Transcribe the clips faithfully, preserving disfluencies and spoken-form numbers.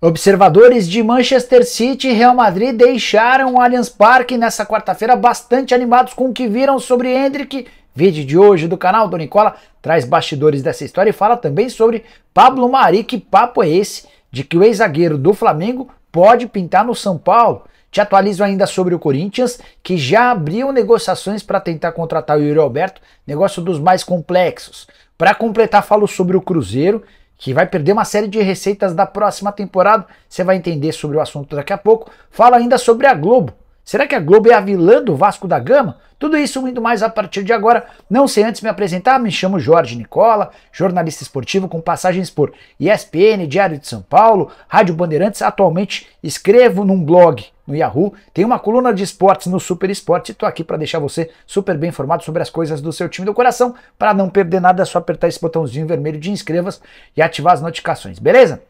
Observadores de Manchester City e Real Madrid deixaram o Allianz Parque nessa quarta-feira bastante animados com o que viram sobre Endrick. Vídeo de hoje do canal do Nicola traz bastidores dessa história e fala também sobre Pablo Marí. Que papo é esse de que o ex-zagueiro do Flamengo pode pintar no São Paulo? Te atualizo ainda sobre o Corinthians, que já abriu negociações para tentar contratar o Yuri Alberto, negócio dos mais complexos. Para completar, falo sobre o Cruzeiro, que vai perder uma série de receitas da próxima temporada. Você vai entender sobre o assunto daqui a pouco. Falo ainda sobre a Globo. Será que a Globo é a vilã do Vasco da Gama? Tudo isso e muito mais a partir de agora. Não sei antes me apresentar, me chamo Jorge Nicola, jornalista esportivo com passagens por E S P N, Diário de São Paulo, Rádio Bandeirantes. Atualmente escrevo num blog no Yahoo, tem uma coluna de esportes no Super Esporte e tô aqui para deixar você super bem informado sobre as coisas do seu time do coração. Para não perder nada é só apertar esse botãozinho vermelho de inscreva-se e ativar as notificações, beleza?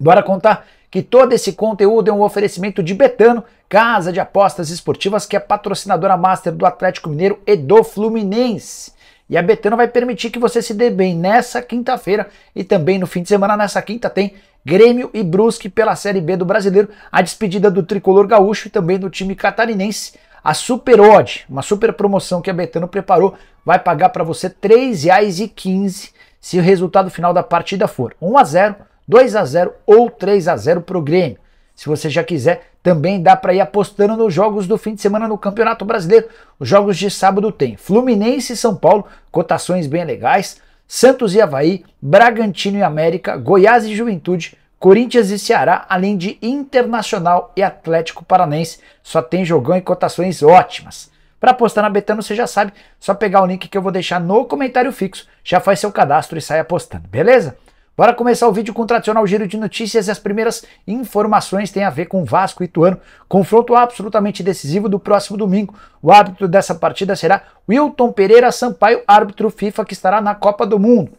Bora contar que todo esse conteúdo é um oferecimento de Betano, casa de apostas esportivas que é patrocinadora master do Atlético Mineiro e do Fluminense. E a Betano vai permitir que você se dê bem nessa quinta-feira e também no fim de semana. Nessa quinta tem Grêmio e Brusque pela Série B do Brasileiro, a despedida do tricolor gaúcho e também do time catarinense. A Super Odd, uma super promoção que a Betano preparou, vai pagar para você três reais e quinze centavos se o resultado final da partida for um a zero, dois a zero ou três a zero pro Grêmio. Se você já quiser, também dá para ir apostando nos jogos do fim de semana no Campeonato Brasileiro. Os jogos de sábado tem Fluminense e São Paulo, cotações bem legais, Santos e Avaí, Bragantino e América, Goiás e Juventude, Corinthians e Ceará, além de Internacional e Atlético Paranaense. Só tem jogão e cotações ótimas. Para apostar na Betano, você já sabe, só pegar o link que eu vou deixar no comentário fixo, já faz seu cadastro e sai apostando, beleza? Bora começar o vídeo com o tradicional giro de notícias e as primeiras informações têm a ver com Vasco e Ituano. Confronto absolutamente decisivo do próximo domingo. O árbitro dessa partida será Wilton Pereira Sampaio, árbitro FIFA que estará na Copa do Mundo.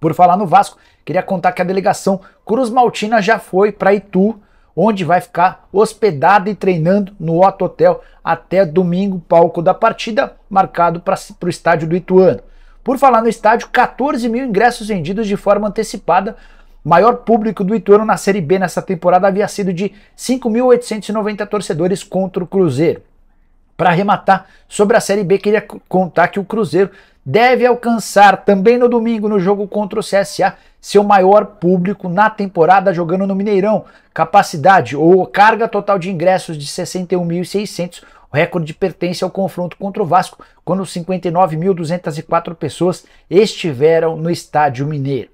Por falar no Vasco, queria contar que a delegação cruzmaltina já foi para Itu, onde vai ficar hospedada e treinando no Otto Hotel até domingo, palco da partida, marcado para o estádio do Ituano. Por falar no estádio, quatorze mil ingressos vendidos de forma antecipada. Maior público do Ituano na Série B nessa temporada havia sido de cinco mil oitocentos e noventa torcedores contra o Cruzeiro. Para arrematar, sobre a Série B, queria contar que o Cruzeiro deve alcançar também no domingo, no jogo contra o C S A, seu maior público na temporada jogando no Mineirão. Capacidade ou carga total de ingressos de sessenta e um mil e seiscentos. O recorde pertence ao confronto contra o Vasco, quando cinquenta e nove mil duzentas e quatro pessoas estiveram no Estádio Mineiro.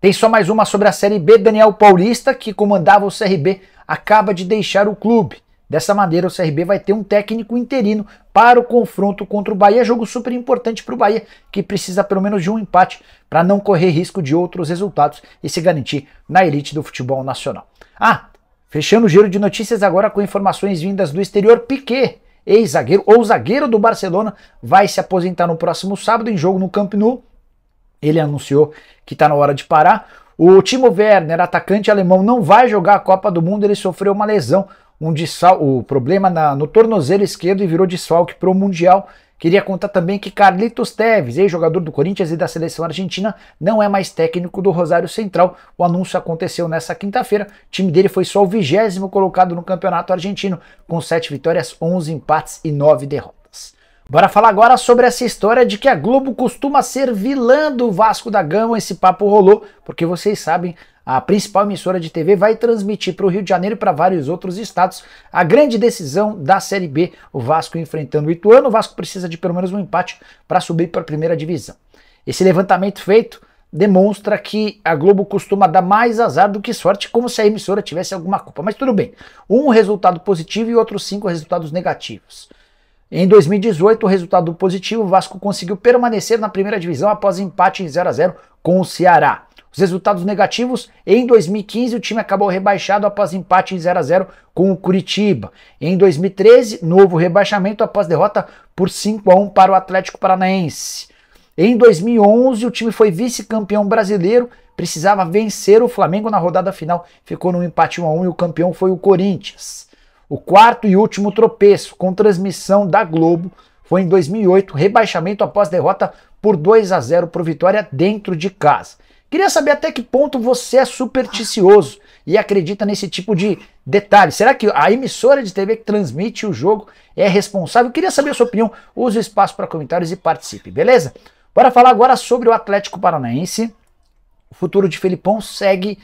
Tem só mais uma sobre a Série B. Daniel Paulista, que comandava o C R B, acaba de deixar o clube. Dessa maneira, o C R B vai ter um técnico interino para o confronto contra o Bahia. Jogo super importante para o Bahia, que precisa pelo menos de um empate para não correr risco de outros resultados e se garantir na elite do futebol nacional. Ah, fechando o giro de notícias agora com informações vindas do exterior. Piquet, ex-zagueiro ou zagueiro do Barcelona, vai se aposentar no próximo sábado em jogo no Camp Nou. Ele anunciou que está na hora de parar. O Timo Werner, atacante alemão, não vai jogar a Copa do Mundo. Ele sofreu uma lesão, um o problema na, no tornozelo esquerdo e virou desfalque para o Mundial. Queria contar também que Carlitos Tevez, ex-jogador do Corinthians e da seleção argentina, não é mais técnico do Rosário Central. O anúncio aconteceu nessa quinta-feira. O time dele foi só o vigésimo colocado no campeonato argentino, com sete vitórias, onze empates e nove derrotas. Bora falar agora sobre essa história de que a Globo costuma ser vilã do Vasco da Gama. Esse papo rolou, porque vocês sabem, a principal emissora de T V vai transmitir para o Rio de Janeiro e para vários outros estados a grande decisão da Série B, o Vasco enfrentando o Ituano. O Vasco precisa de pelo menos um empate para subir para a primeira divisão. Esse levantamento feito demonstra que a Globo costuma dar mais azar do que sorte, como se a emissora tivesse alguma culpa. Mas tudo bem, um resultado positivo e outros cinco resultados negativos. Em dois mil e dezoito, o resultado positivo, o Vasco conseguiu permanecer na primeira divisão após empate em zero a zero com o Ceará. Os resultados negativos, em dois mil e quinze o time acabou rebaixado após empate em zero a zero com o Curitiba. Em dois mil e treze, novo rebaixamento após derrota por cinco a um para o Atlético Paranaense. Em dois mil e onze, o time foi vice-campeão brasileiro, precisava vencer o Flamengo na rodada final, ficou num empate um a um e o campeão foi o Corinthians. O quarto e último tropeço com transmissão da Globo foi em dois mil e oito, rebaixamento após derrota por dois a zero para o Vitória dentro de casa. Queria saber até que ponto você é supersticioso e acredita nesse tipo de detalhe. Será que a emissora de T V que transmite o jogo é responsável? Eu queria saber a sua opinião. Use o espaço para comentários e participe, beleza? Bora falar agora sobre o Atlético Paranaense. O futuro de Felipão segue,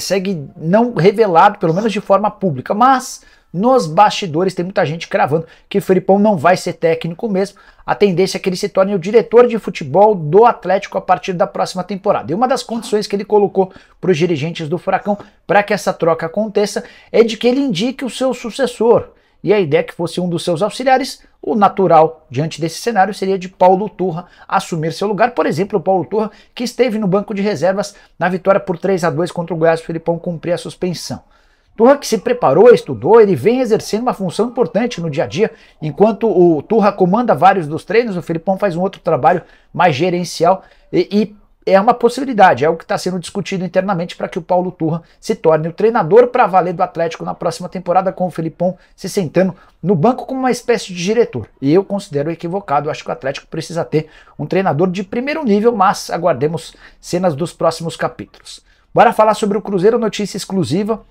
segue não revelado, pelo menos de forma pública, mas nos bastidores tem muita gente cravando que o Felipão não vai ser técnico mesmo. A tendência é que ele se torne o diretor de futebol do Atlético a partir da próxima temporada. E uma das condições que ele colocou para os dirigentes do Furacão para que essa troca aconteça é de que ele indique o seu sucessor. E a ideia é que fosse um dos seus auxiliares. O natural diante desse cenário seria de Paulo Turra assumir seu lugar. Por exemplo, o Paulo Turra, que esteve no banco de reservas na vitória por três a dois contra o Goiás, o Felipão cumprir a suspensão. Turra, que se preparou, estudou, ele vem exercendo uma função importante no dia a dia. Enquanto o Turra comanda vários dos treinos, o Felipão faz um outro trabalho mais gerencial e, e é uma possibilidade, é algo que está sendo discutido internamente para que o Paulo Turra se torne o treinador para valer do Atlético na próxima temporada, com o Felipão se sentando no banco como uma espécie de diretor. E eu considero equivocado, acho que o Atlético precisa ter um treinador de primeiro nível, mas aguardemos cenas dos próximos capítulos. Bora falar sobre o Cruzeiro, notícia exclusiva.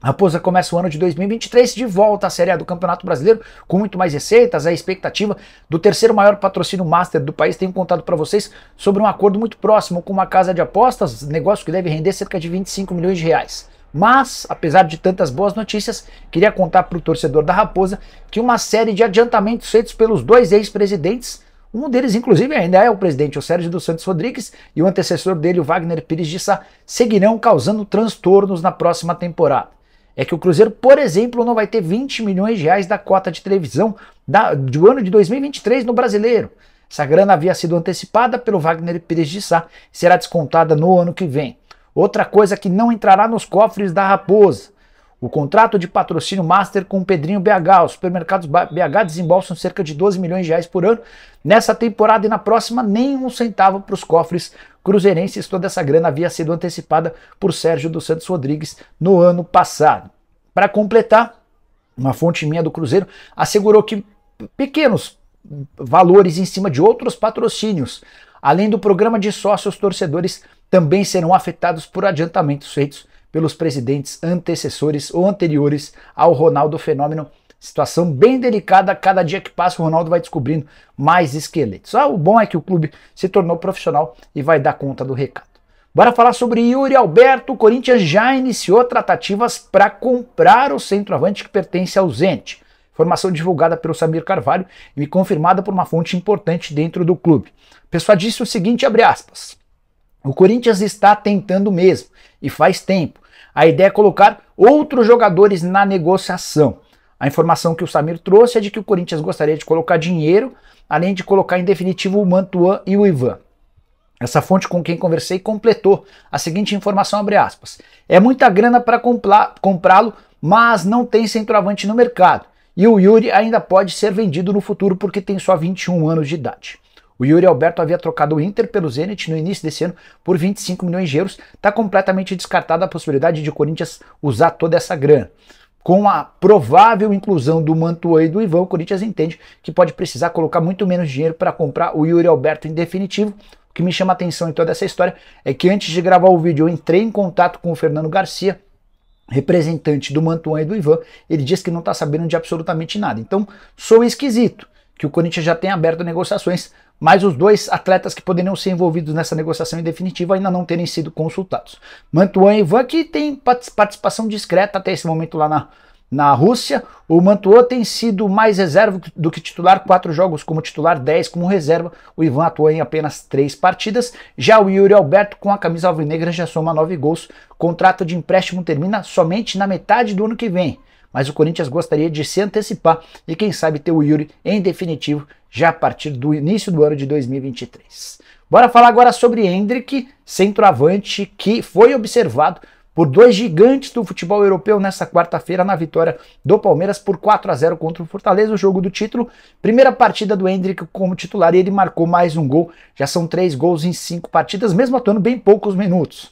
Raposa começa o ano de dois mil e vinte e três de volta à Série A do Campeonato Brasileiro com muito mais receitas. A expectativa do terceiro maior patrocínio master do país. Tenho contado para vocês sobre um acordo muito próximo com uma casa de apostas, negócio que deve render cerca de vinte e cinco milhões de reais. Mas, apesar de tantas boas notícias, queria contar para o torcedor da Raposa que uma série de adiantamentos feitos pelos dois ex-presidentes, um deles inclusive ainda é o presidente, o Sérgio dos Santos Rodrigues, e o antecessor dele, o Wagner Pires de Sá, seguirão causando transtornos na próxima temporada. É que o Cruzeiro, por exemplo, não vai ter vinte milhões de reais da cota de televisão da, do ano de dois mil e vinte e três no Brasileiro. Essa grana havia sido antecipada pelo Wagner Pires de Sá e será descontada no ano que vem. Outra coisa que não entrará nos cofres da Raposa: o contrato de patrocínio master com o Pedrinho B H. Os supermercados B H desembolsam cerca de doze milhões de reais por ano. Nessa temporada e na próxima, nem um centavo para os cofres cruzeirenses. Toda essa grana havia sido antecipada por Sérgio dos Santos Rodrigues no ano passado. Para completar, uma fonte minha do Cruzeiro assegurou que pequenos valores em cima de outros patrocínios, além do programa de sócios torcedores, também serão afetados por adiantamentos feitos pelos presidentes antecessores ou anteriores ao Ronaldo Fenômeno. Situação bem delicada. Cada dia que passa o Ronaldo vai descobrindo mais esqueletos. Ah, o bom é que o clube se tornou profissional e vai dar conta do recado. Bora falar sobre Yuri Alberto. O Corinthians já iniciou tratativas para comprar o centroavante que pertence ao Zenit. Informação divulgada pelo Samir Carvalho e confirmada por uma fonte importante dentro do clube. O pessoal disse o seguinte, abre aspas: o Corinthians está tentando mesmo, e faz tempo. A ideia é colocar outros jogadores na negociação. A informação que o Samir trouxe é de que o Corinthians gostaria de colocar dinheiro, além de colocar em definitivo o Mantuan e o Ivan. Essa fonte com quem conversei completou a seguinte informação, abre aspas: é muita grana para comprá-lo, mas não tem centroavante no mercado. E o Yuri ainda pode ser vendido no futuro porque tem só vinte e um anos de idade. O Yuri Alberto havia trocado o Inter pelo Zenit no início desse ano por vinte e cinco milhões de euros. Está completamente descartada a possibilidade de o Corinthians usar toda essa grana. Com a provável inclusão do Mantua e do Ivan, o Corinthians entende que pode precisar colocar muito menos dinheiro para comprar o Yuri Alberto em definitivo. O que me chama a atenção em toda essa história é que antes de gravar o vídeo eu entrei em contato com o Fernando Garcia, representante do Mantua e do Ivan. Ele diz que não está sabendo de absolutamente nada. Então, sou esquisito que o Corinthians já tenha aberto negociações, mas os dois atletas que poderiam ser envolvidos nessa negociação em definitiva ainda não terem sido consultados. Mantuan e Ivan, que tem participação discreta até esse momento lá na, na Rússia. O Mantuan tem sido mais reserva do que titular, quatro jogos como titular, dez como reserva. O Ivan atuou em apenas três partidas. Já o Yuri Alberto, com a camisa alvinegra, já soma nove gols. O contrato de empréstimo termina somente na metade do ano que vem, mas o Corinthians gostaria de se antecipar e quem sabe ter o Yuri em definitivo já a partir do início do ano de dois mil e vinte e três. Bora falar agora sobre Endrick, centroavante que foi observado por dois gigantes do futebol europeu nessa quarta-feira na vitória do Palmeiras por quatro a zero contra o Fortaleza, o jogo do título. Primeira partida do Endrick como titular e ele marcou mais um gol. Já são três gols em cinco partidas, mesmo atuando bem poucos minutos.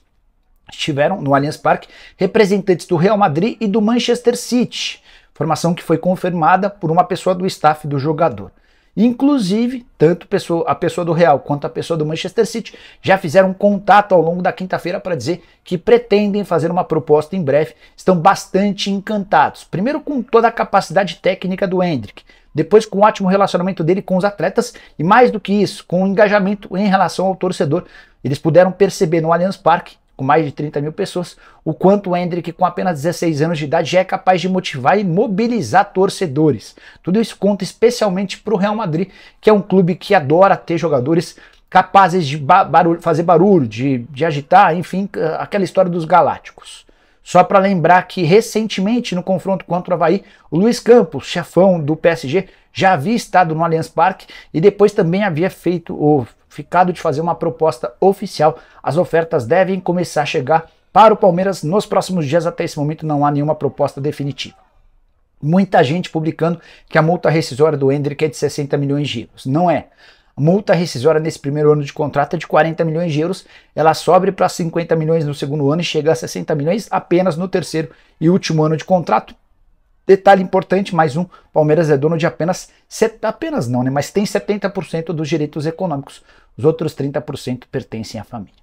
Estiveram no Allianz Parque representantes do Real Madrid e do Manchester City. Informação que foi confirmada por uma pessoa do staff do jogador. Inclusive, tanto pessoa, a pessoa do Real quanto a pessoa do Manchester City já fizeram contato ao longo da quinta-feira para dizer que pretendem fazer uma proposta em breve. Estão bastante encantados. Primeiro com toda a capacidade técnica do Endrick. Depois com o ótimo relacionamento dele com os atletas. E mais do que isso, com o engajamento em relação ao torcedor. Eles puderam perceber no Allianz Parque, com mais de trinta mil pessoas, o quanto o Endrick, com apenas dezesseis anos de idade, já é capaz de motivar e mobilizar torcedores. Tudo isso conta especialmente para o Real Madrid, que é um clube que adora ter jogadores capazes de ba barulho, fazer barulho, de, de agitar, enfim, aquela história dos galácticos. Só para lembrar que recentemente, no confronto contra o Bahia, o Luiz Campos, chefão do P S G, já havia estado no Allianz Parque e depois também havia feito o... ficado de fazer uma proposta oficial. As ofertas devem começar a chegar para o Palmeiras nos próximos dias. Até esse momento não há nenhuma proposta definitiva. Muita gente publicando que a multa rescisória do Endrick é de sessenta milhões de euros. Não é. A multa rescisória nesse primeiro ano de contrato é de quarenta milhões de euros. Ela sobe para cinquenta milhões no segundo ano e chega a sessenta milhões apenas no terceiro e último ano de contrato. Detalhe importante, mais um, Palmeiras é dono de apenas, apenas não, né? Mas tem setenta por cento dos direitos econômicos. Os outros trinta por cento pertencem à família.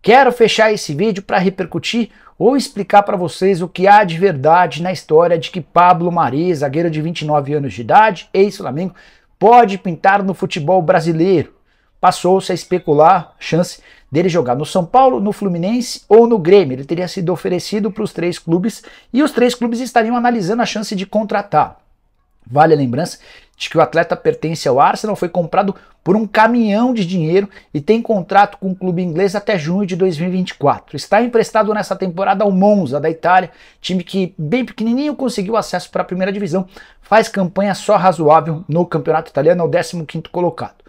Quero fechar esse vídeo para repercutir ou explicar para vocês o que há de verdade na história de que Pablo Marí, zagueiro de vinte e nove anos de idade, ex-Flamengo, pode pintar no futebol brasileiro. Passou-se a especular a chance dele jogar no São Paulo, no Fluminense ou no Grêmio. Ele teria sido oferecido para os três clubes e os três clubes estariam analisando a chance de contratar. Vale a lembrança de que o atleta pertence ao Arsenal, foi comprado por um caminhão de dinheiro e tem contrato com o clube inglês até junho de dois mil e vinte e quatro. Está emprestado nessa temporada ao Monza da Itália, time que bem pequenininho conseguiu acesso para a primeira divisão, faz campanha só razoável no campeonato italiano, é o décimo quinto colocado.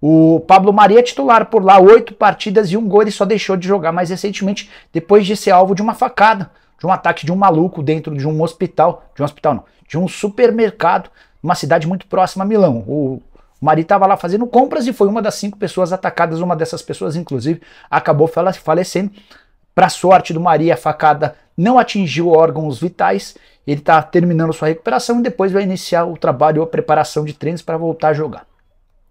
O Pablo Marí é titular por lá, oito partidas e um gol, ele só deixou de jogar mais recentemente, depois de ser alvo de uma facada, de um ataque de um maluco dentro de um hospital, de um hospital não, de um supermercado, uma cidade muito próxima a Milão. O Marí estava lá fazendo compras e foi uma das cinco pessoas atacadas, uma dessas pessoas inclusive acabou falecendo. Para sorte do Marí, a facada não atingiu órgãos vitais, ele está terminando sua recuperação e depois vai iniciar o trabalho ou a preparação de treinos para voltar a jogar.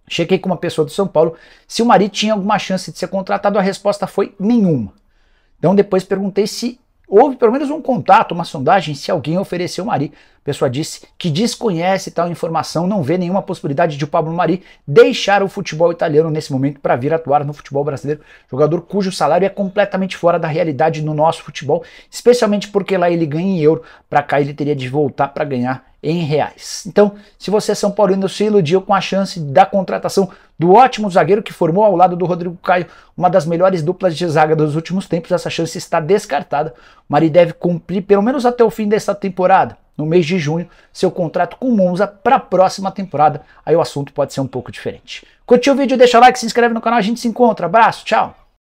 Chequei com uma pessoa do São Paulo se o Marí tinha alguma chance de ser contratado, a resposta foi nenhuma. Então depois perguntei se houve pelo menos um contato, uma sondagem, se alguém ofereceu o Marí. A pessoa disse que desconhece tal informação, não vê nenhuma possibilidade de o Pablo Marí deixar o futebol italiano nesse momento para vir atuar no futebol brasileiro, jogador cujo salário é completamente fora da realidade no nosso futebol, especialmente porque lá ele ganha em euro, para cá ele teria de voltar para ganhar em reais. Então, se você é São Paulino, se iludiu com a chance da contratação do ótimo zagueiro que formou ao lado do Rodrigo Caio uma das melhores duplas de zaga dos últimos tempos, essa chance está descartada. O Marí deve cumprir pelo menos até o fim dessa temporada, no mês de junho, seu contrato com o Monza para a próxima temporada. Aí o assunto pode ser um pouco diferente. Curtiu o vídeo, deixa o like, se inscreve no canal, a gente se encontra. Abraço, tchau!